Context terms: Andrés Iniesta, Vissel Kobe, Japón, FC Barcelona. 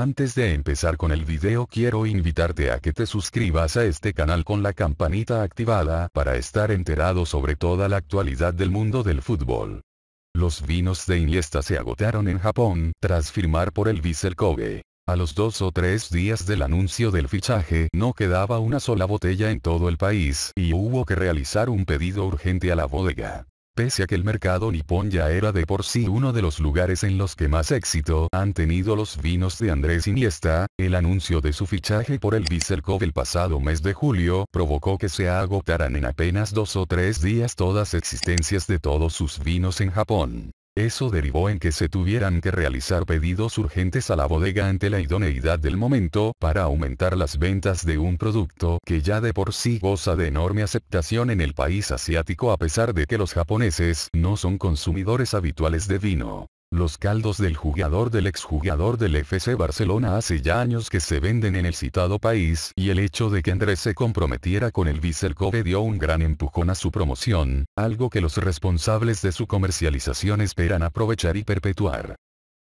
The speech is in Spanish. Antes de empezar con el video quiero invitarte a que te suscribas a este canal con la campanita activada para estar enterado sobre toda la actualidad del mundo del fútbol. Los vinos de Iniesta se agotaron en Japón tras firmar por el Vissel Kobe. A los 2 o 3 días del anuncio del fichaje no quedaba una sola botella en todo el país y hubo que realizar un pedido urgente a la bodega. Pese a que el mercado nipón ya era de por sí uno de los lugares en los que más éxito han tenido los vinos de Andrés Iniesta, el anuncio de su fichaje por el Vissel Kobe el pasado mes de julio provocó que se agotaran en apenas 2 o 3 días todas existencias de todos sus vinos en Japón. Eso derivó en que se tuvieran que realizar pedidos urgentes a la bodega ante la idoneidad del momento para aumentar las ventas de un producto que ya de por sí goza de enorme aceptación en el país asiático a pesar de que los japoneses no son consumidores habituales de vino. Los caldos del exjugador del FC Barcelona hace ya años que se venden en el citado país y el hecho de que Andrés se comprometiera con el Vissel Kobe dio un gran empujón a su promoción, algo que los responsables de su comercialización esperan aprovechar y perpetuar.